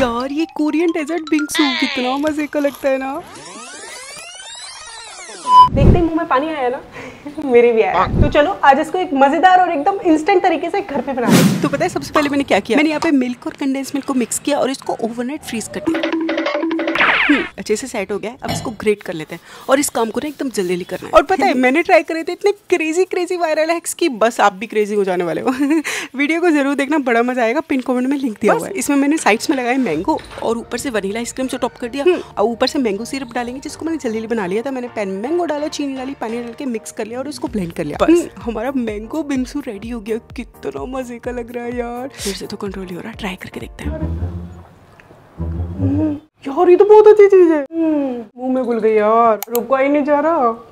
यार ये Korean desert बिंगसू कितना मजे का लगता है ना। देखते ही मुंह में पानी आया ना मेरे भी आया। तो चलो आज इसको एक मजेदार और एकदम इंस्टेंट तरीके से घर पे बना लें। तो पता है सबसे पहले मैंने क्या किया, मैंने यहाँ पे मिल्क और कंडेंस मिल्क को मिक्स किया और इसको ओवरनाइट फ्रीज कर दिया। अच्छे से सेट हो गया है। अब इसको ग्रेट कर लेते हैं और इस काम को ना एकदम जल्दी जल्दी करना है। और पता है मैंने ट्राई करे थे इतने क्रेजी वायरल हैक्स की बस आप भी क्रेजी हो जाने वाले हो। वीडियो को जरूर देखना, बड़ा मजा आएगा। पिन कमेंट में लिंक दिया हुआ है। इसमें मैंने साइड्स में लगाया मैंगो और ऊपर से वनीला आइसक्रीम से टॉप कर दिया और ऊपर से मैंगो सिरप डालेंगे जिसको मैंने जल्दी बना लिया था। मैंने पैन मैंगो डाला, चीनी डाली, पानी डाल के मिक्स कर लिया और उसको ब्लेंड कर लिया। बस हमारा मैंगो बिंगसू रेडी हो गया। कितना मजे का लग रहा है यार। फिर से तो कंट्रोल ही हो रहा है। ट्राई करके देखते हैं यार। ये तो बहुत अच्छी चीज है। मुंह में घुल गई यार, रुका ही नहीं जा रहा।